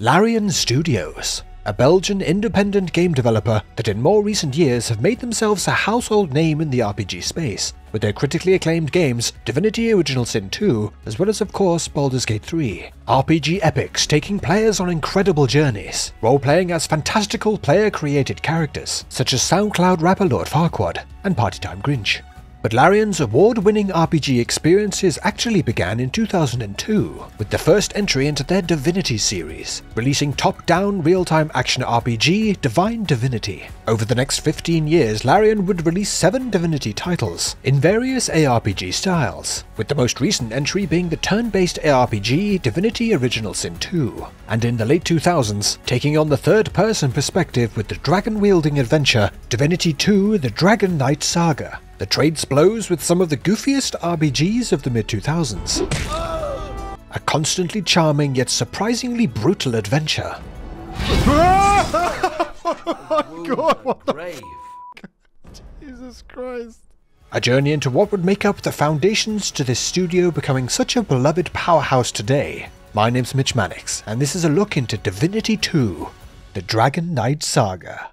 Larian Studios, a Belgian independent game developer that in more recent years have made themselves a household name in the RPG space, with their critically acclaimed games Divinity Original Sin 2, as well as of course Baldur's Gate 3. RPG epics taking players on incredible journeys, role-playing as fantastical player-created characters, such as SoundCloud rapper Lord Farquaad and Party Time Grinch. But Larian's award-winning RPG experiences actually began in 2002, with the first entry into their Divinity series, releasing top-down real-time action RPG Divine Divinity. Over the next 15 years, Larian would release 7 Divinity titles, in various ARPG styles, with the most recent entry being the turn-based ARPG Divinity Original Sin 2, and in the late 2000s, taking on the third-person perspective with the dragon-wielding adventure Divinity 2: The Dragon Knight Saga, that trades blows with some of the goofiest RPGs of the mid-2000s. A constantly charming yet surprisingly brutal adventure. Oh my god, what the f***? Jesus Christ. A journey into what would make up the foundations to this studio becoming such a beloved powerhouse today. My name's Mitch Mannix, and this is a look into Divinity 2: The Dragon Knight Saga.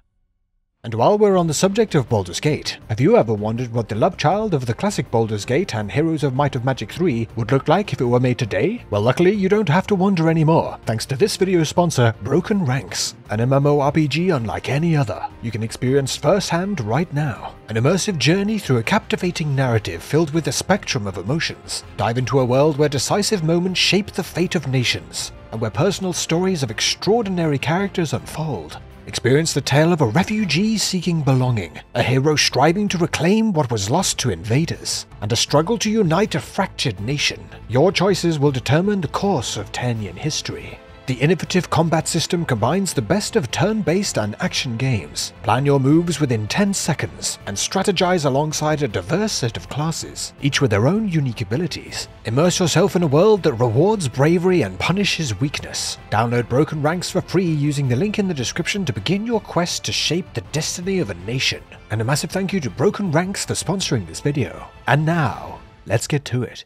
And while we're on the subject of Baldur's Gate, have you ever wondered what the love child of the classic Baldur's Gate and Heroes of Might and Magic 3 would look like if it were made today? Well, luckily you don't have to wonder anymore, thanks to this video's sponsor, Broken Ranks, an MMORPG unlike any other you can experience firsthand right now. An immersive journey through a captivating narrative filled with a spectrum of emotions. Dive into a world where decisive moments shape the fate of nations, and where personal stories of extraordinary characters unfold. Experience the tale of a refugee seeking belonging, a hero striving to reclaim what was lost to invaders, and a struggle to unite a fractured nation. Your choices will determine the course of Tanyan history. The innovative combat system combines the best of turn-based and action games. Plan your moves within 10 seconds and strategize alongside a diverse set of classes, each with their own unique abilities. Immerse yourself in a world that rewards bravery and punishes weakness. Download Broken Ranks for free using the link in the description to begin your quest to shape the destiny of a nation. And a massive thank you to Broken Ranks for sponsoring this video. And now, let's get to it.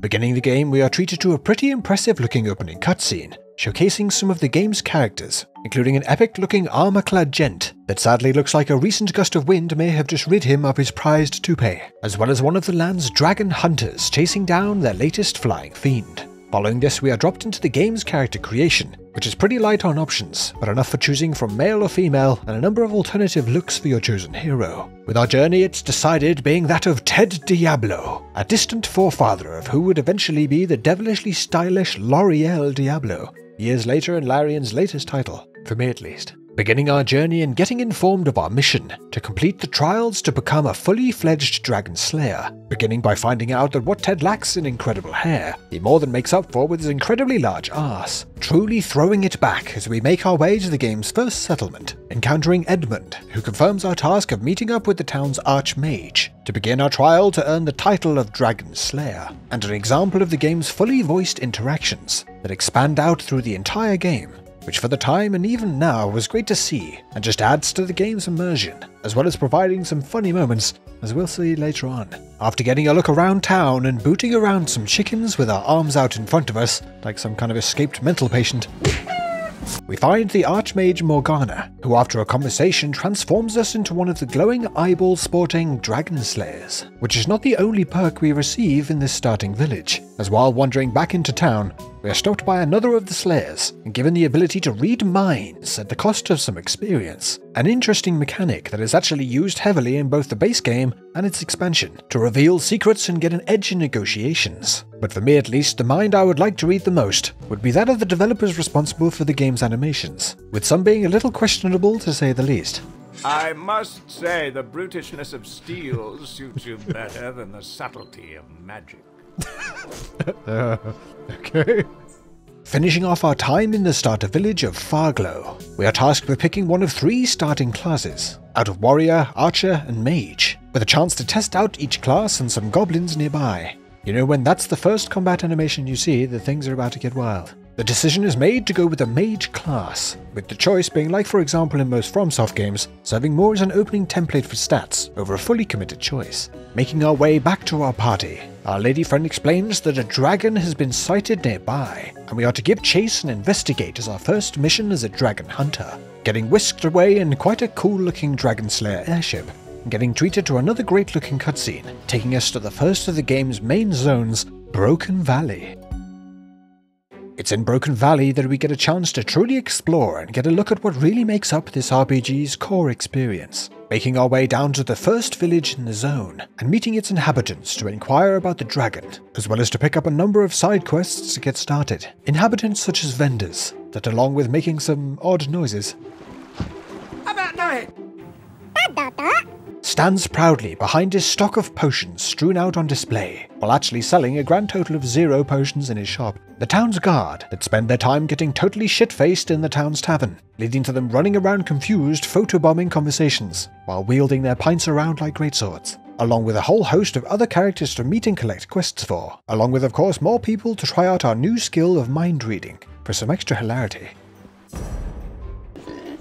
Beginning the game, we are treated to a pretty impressive looking opening cutscene, showcasing some of the game's characters, including an epic looking armor-clad gent that sadly looks like a recent gust of wind may have just rid him of his prized toupee, as well as one of the land's dragon hunters chasing down their latest flying fiend. Following this, we are dropped into the game's character creation, which is pretty light on options, but enough for choosing from male or female and a number of alternative looks for your chosen hero. With our journey, it's decided being that of Ted Diablo, a distant forefather of who would eventually be the devilishly stylish L'Oreal Diablo, years later in Larian's latest title, for me at least. Beginning our journey and getting informed of our mission, to complete the trials to become a fully fledged dragon slayer, beginning by finding out that what Ted lacks in incredible hair, he more than makes up for with his incredibly large arse, truly throwing it back as we make our way to the game's first settlement, encountering Edmund, who confirms our task of meeting up with the town's archmage, to begin our trial to earn the title of Dragon Slayer, and an example of the game's fully voiced interactions that expand out through the entire game, which for the time and even now was great to see and just adds to the game's immersion, as well as providing some funny moments, as we'll see later on. After getting a look around town and booting around some chickens with our arms out in front of us, like some kind of escaped mental patient, we find the Archmage Morgana, who after a conversation transforms us into one of the glowing eyeball-sporting Dragon Slayers, which is not the only perk we receive in this starting village, as while wandering back into town, we are stopped by another of the Slayers and given the ability to read minds at the cost of some experience, an interesting mechanic that is actually used heavily in both the base game and its expansion, to reveal secrets and get an edge in negotiations. But for me at least, the mind I would like to read the most would be that of the developers responsible for the game's animations, with some being a little questionable to say the least. I must say the brutishness of steel suits you better than the subtlety of magic. Okay. Finishing off our time in the starter village of Farglow, we are tasked with picking one of 3 starting classes, out of Warrior, Archer, and Mage, with a chance to test out each class and some goblins nearby. You know, when that's the first combat animation you see, the things are about to get wild. The decision is made to go with the mage class, with the choice being, like for example in most FromSoft games, serving more as an opening template for stats over a fully committed choice. Making our way back to our party, our lady friend explains that a dragon has been sighted nearby, and we are to give chase and investigate as our first mission as a dragon hunter, getting whisked away in quite a cool looking dragon slayer airship, and getting treated to another great looking cutscene, taking us to the first of the game's main zones, Broken Valley. It's in Broken Valley that we get a chance to truly explore and get a look at what really makes up this RPG's core experience, making our way down to the first village in the zone, and meeting its inhabitants to inquire about the dragon, as well as to pick up a number of side quests to get started. Inhabitants such as vendors, that along with making some odd noises, about night, stands proudly behind his stock of potions strewn out on display, while actually selling a grand total of 0 potions in his shop. The town's guard that spend their time getting totally shit-faced in the town's tavern, leading to them running around confused, photobombing conversations, while wielding their pints around like greatswords, along with a whole host of other characters to meet and collect quests for, along with of course more people to try out our new skill of mind reading, for some extra hilarity.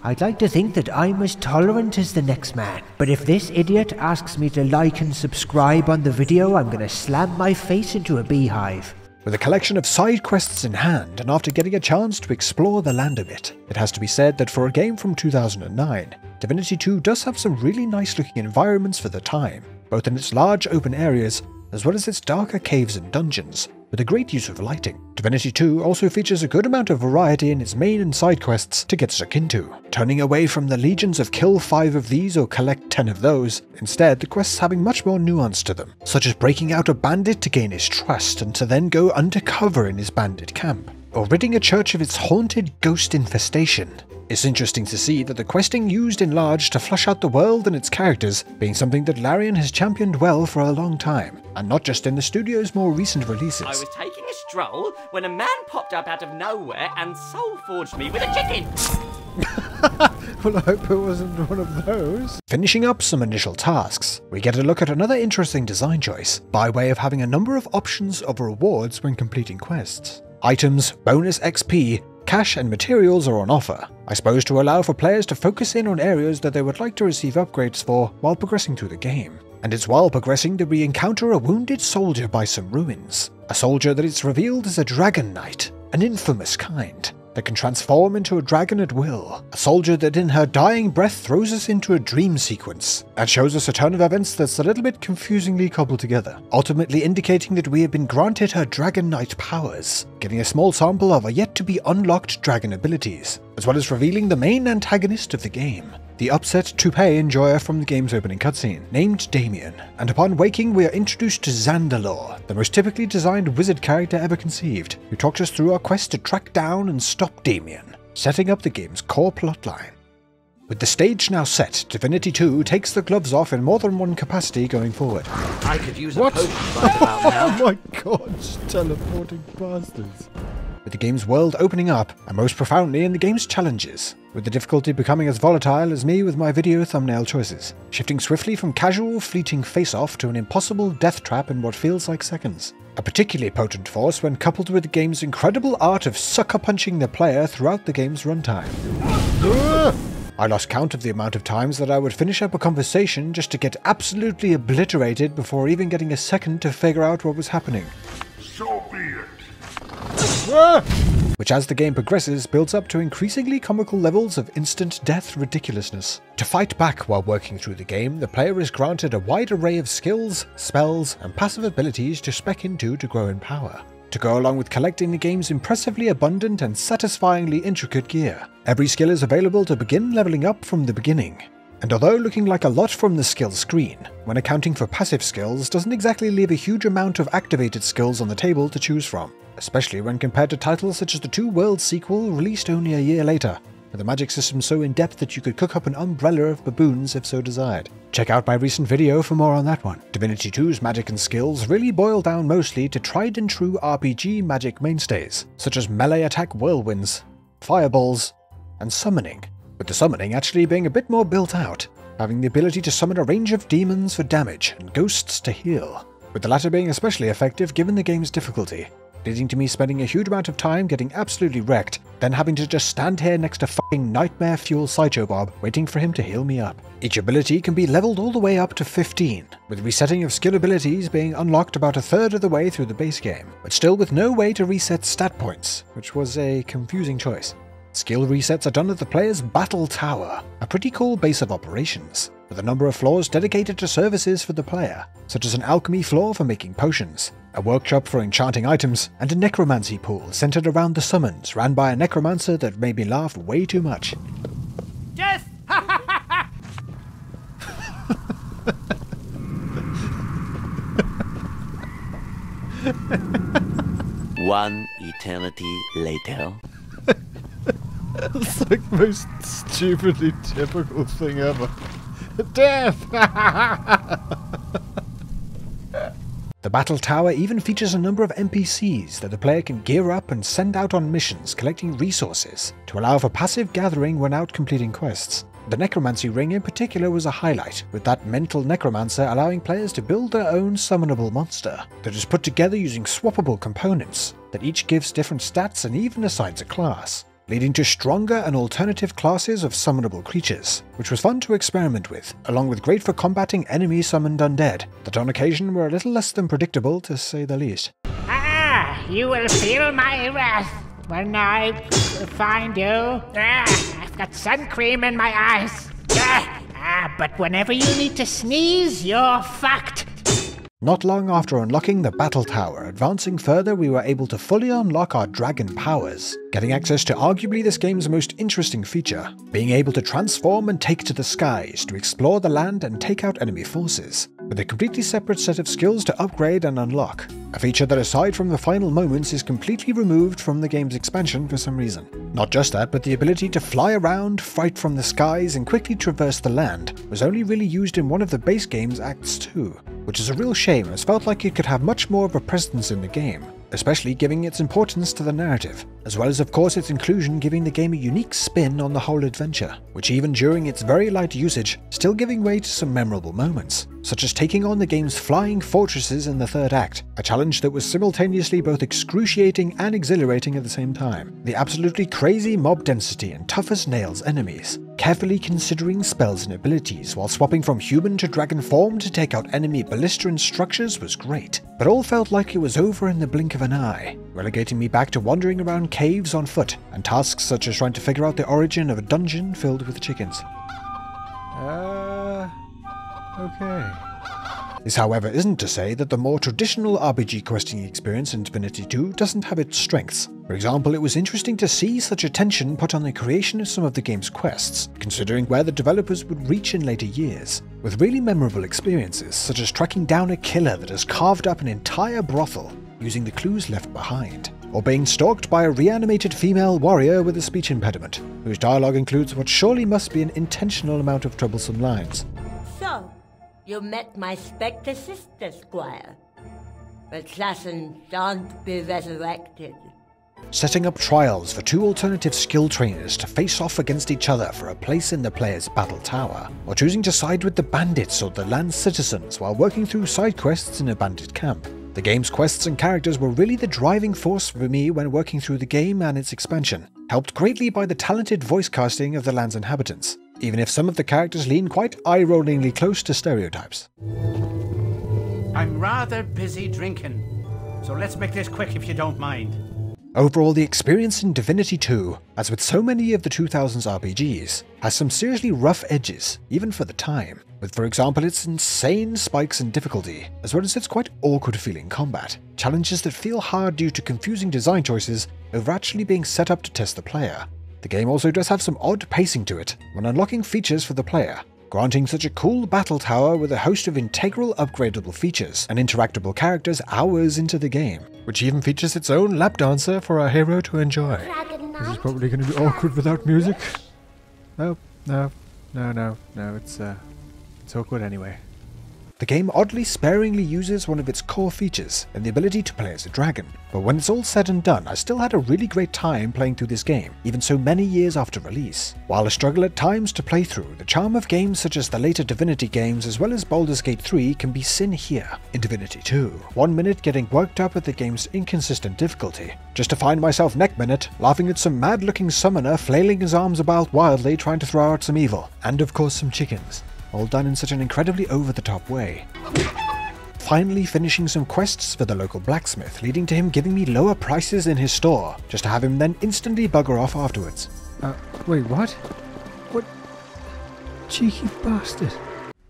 I'd like to think that I'm as tolerant as the next man, but if this idiot asks me to like and subscribe on the video, I'm gonna slam my face into a beehive. With a collection of side quests in hand, and after getting a chance to explore the land a bit, it has to be said that for a game from 2009, Divinity 2 does have some really nice looking environments for the time, both in its large open areas, as well as its darker caves and dungeons, with a great use of lighting. Divinity 2 also features a good amount of variety in its main and side quests to get stuck into, turning away from the legions of kill 5 of these or collect 10 of those, instead the quests having much more nuance to them, such as breaking out a bandit to gain his trust and to then go undercover in his bandit camp, or ridding a church of its haunted ghost infestation. It's interesting to see that the questing used in large to flush out the world and its characters being something that Larian has championed well for a long time, and not just in the studio's more recent releases. I was taking a stroll when a man popped up out of nowhere and soul-forged me with a chicken! Well, I hope it wasn't one of those. Finishing up some initial tasks, we get a look at another interesting design choice, by way of having a number of options of rewards when completing quests. Items, bonus XP, cash and materials are on offer, I suppose to allow for players to focus in on areas that they would like to receive upgrades for while progressing through the game. And it's while progressing that we encounter a wounded soldier by some ruins, a soldier that it's revealed is a dragon knight, an infamous kind, that can transform into a dragon at will, a soldier that in her dying breath throws us into a dream sequence that shows us a turn of events that's a little bit confusingly cobbled together, ultimately indicating that we have been granted her Dragon Knight powers, getting a small sample of her yet-to-be-unlocked dragon abilities, as well as revealing the main antagonist of the game, the upset toupee enjoyer from the game's opening cutscene, named Damien, and upon waking we are introduced to Xandalore, the most typically designed wizard character ever conceived, who talks us through our quest to track down and stop Damien, setting up the game's core plotline. With the stage now set, Divinity 2 takes the gloves off in more than one capacity going forward. I could use a potion right about now. Oh my god, teleporting bastards. With the game's world opening up, and most profoundly in the game's challenges, with the difficulty becoming as volatile as me with my video thumbnail choices, shifting swiftly from casual fleeting face-off to an impossible death trap in what feels like seconds. A particularly potent force when coupled with the game's incredible art of sucker-punching the player throughout the game's runtime. I lost count of the amount of times that I would finish up a conversation just to get absolutely obliterated before even getting a second to figure out what was happening. So be it. Which as the game progresses builds up to increasingly comical levels of instant death ridiculousness. To fight back while working through the game, the player is granted a wide array of skills, spells, and passive abilities to spec into to grow in power, to go along with collecting the game's impressively abundant and satisfyingly intricate gear. Every skill is available to begin leveling up from the beginning, and although looking like a lot from the skill screen, when accounting for passive skills doesn't exactly leave a huge amount of activated skills on the table to choose from, especially when compared to titles such as the Two Worlds sequel released only a year later, with a magic system so in-depth that you could cook up an umbrella of baboons if so desired. Check out my recent video for more on that one. Divinity 2's magic and skills really boil down mostly to tried and true RPG magic mainstays, such as melee attack whirlwinds, fireballs, and summoning, with the summoning actually being a bit more built out, having the ability to summon a range of demons for damage and ghosts to heal, with the latter being especially effective given the game's difficulty. leading to me spending a huge amount of time getting absolutely wrecked, then having to just stand here next to fucking nightmare fuel Sideshow Bob, waiting for him to heal me up. Each ability can be leveled all the way up to 15, with resetting of skill abilities being unlocked about a third of the way through the base game, but still with no way to reset stat points, which was a confusing choice. Skill resets are done at the player's Battle Tower, a pretty cool base of operations, with a number of floors dedicated to services for the player, such as an alchemy floor for making potions, a workshop for enchanting items, and a necromancy pool centered around the summons ran by a necromancer that made me laugh way too much. Yes! One eternity later. That's like the most stupidly typical thing ever. Death! The Battle Tower even features a number of NPCs that the player can gear up and send out on missions collecting resources to allow for passive gathering when out completing quests. The Necromancy Ring in particular was a highlight, with that mental necromancer allowing players to build their own summonable monster that is put together using swappable components that each gives different stats and even assigns a class, leading to stronger and alternative classes of summonable creatures, which was fun to experiment with, along with great for combating enemy summoned undead, that on occasion were a little less than predictable to say the least. Ah, you will feel my wrath when I find you. Ah, I've got sun cream in my eyes. But whenever you need to sneeze, you're fucked. Not long after unlocking the Battle Tower, advancing further, we were able to fully unlock our dragon powers, getting access to arguably this game's most interesting feature, being able to transform and take to the skies to explore the land and take out enemy forces, with a completely separate set of skills to upgrade and unlock, a feature that aside from the final moments is completely removed from the game's expansion for some reason. Not just that, but the ability to fly around, fight from the skies, and quickly traverse the land was only really used in one of the base game's Acts 2, which is a real shame as felt like it could have much more of a presence in the game, especially giving its importance to the narrative, as well as of course its inclusion giving the game a unique spin on the whole adventure, which even during its very light usage, still giving way to some memorable moments, such as taking on the game's flying fortresses in the third act, a challenge that was simultaneously both excruciating and exhilarating at the same time, the absolutely crazy mob density and tough-as-nails enemies, carefully considering spells and abilities while swapping from human to dragon form to take out enemy belligerent structures was great, but all felt like it was over in the blink of an eye, relegating me back to wandering around caves on foot, and tasks such as trying to figure out the origin of a dungeon filled with chickens. Okay. This, however, isn't to say that the more traditional RPG questing experience in Divinity 2 doesn't have its strengths. For example, it was interesting to see such attention put on the creation of some of the game's quests, considering where the developers would reach in later years, with really memorable experiences such as tracking down a killer that has carved up an entire brothel using the clues left behind, or being stalked by a reanimated female warrior with a speech impediment, whose dialogue includes what surely must be an intentional amount of troublesome lines. So, you met my Spectre sister, Squire. Assassins aren't be resurrected. Setting up trials for two alternative skill trainers to face off against each other for a place in the player's battle tower, or choosing to side with the bandits or the land citizens while working through side quests in a bandit camp. The game's quests and characters were really the driving force for me when working through the game and its expansion, helped greatly by the talented voice casting of the land's inhabitants, even if some of the characters lean quite eye-rollingly close to stereotypes. I'm rather busy drinking, so let's make this quick if you don't mind. Overall, the experience in Divinity 2, as with so many of the 2000s RPGs, has some seriously rough edges, even for the time, with for example its insane spikes in difficulty, as well as its quite awkward feeling combat, challenges that feel hard due to confusing design choices over actually being set up to test the player. The game also does have some odd pacing to it when unlocking features for the player, granting such a cool battle tower with a host of integral upgradable features and interactable characters hours into the game, which even features its own lap dancer for our hero to enjoy. This is probably going to be awkward without music. No, it's awkward anyway. The game oddly sparingly uses one of its core features and the ability to play as a dragon, but when it's all said and done, I still had a really great time playing through this game, even so many years after release. While a struggle at times to play through, the charm of games such as the later Divinity games as well as Baldur's Gate 3 can be seen here in Divinity 2, 1 minute getting worked up at the game's inconsistent difficulty, just to find myself next minute laughing at some mad-looking summoner flailing his arms about wildly trying to throw out some evil, and of course some chickens, all done in such an incredibly over-the-top way. Finally finishing some quests for the local blacksmith, leading to him giving me lower prices in his store, just to have him then instantly bugger off afterwards. Wait, what? What? Cheeky bastard.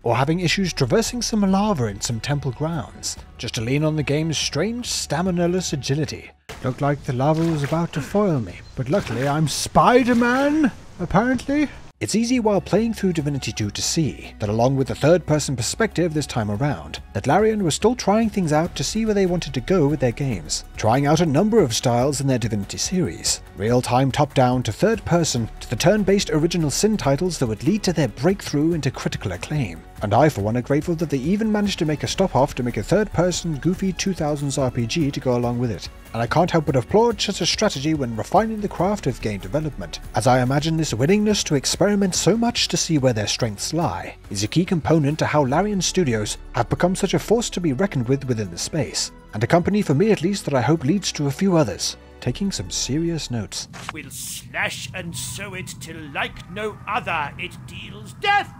Or having issues traversing some lava in some temple grounds, just to lean on the game's strange stamina-less agility. Looked like the lava was about to foil me, but luckily I'm Spider-Man, apparently. It's easy while playing through Divinity 2 to see that along with the third-person perspective this time around, that Larian was still trying things out to see where they wanted to go with their games, trying out a number of styles in their Divinity series, real-time top-down to third-person to the turn-based Original Sin titles that would lead to their breakthrough into critical acclaim. And I for one are grateful that they even managed to make a stop-off to make a third-person goofy 2000s RPG to go along with it. And I can't help but applaud such a strategy when refining the craft of game development, as I imagine this willingness to experiment so much to see where their strengths lie is a key component to how Larian Studios have become such a force to be reckoned with within the space, and a company for me at least that I hope leads to a few others, taking some serious notes. We'll slash and sow it till like no other it deals death!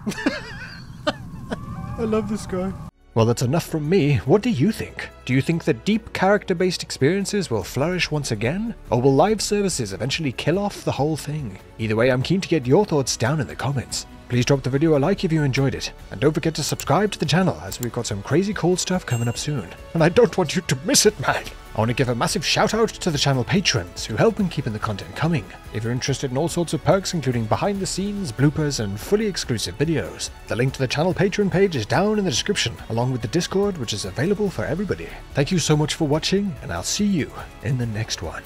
I love this guy. Well, that's enough from me. What do you think? Do you think that deep character-based experiences will flourish once again? Or will live services eventually kill off the whole thing? Either way, I'm keen to get your thoughts down in the comments. Please drop the video a like if you enjoyed it, and don't forget to subscribe to the channel as we've got some crazy cool stuff coming up soon. And I don't want you to miss it, man! I want to give a massive shout out to the channel patrons who help in keeping the content coming. If you're interested in all sorts of perks including behind the scenes, bloopers and fully exclusive videos, the link to the channel Patreon page is down in the description along with the Discord which is available for everybody. Thank you so much for watching and I'll see you in the next one.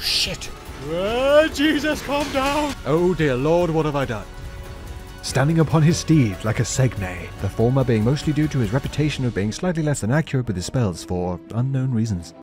Shit! Oh, Jesus, calm down! Oh dear Lord, what have I done? Standing upon his steed like a Segne, the former being mostly due to his reputation of being slightly less than accurate with his spells for unknown reasons.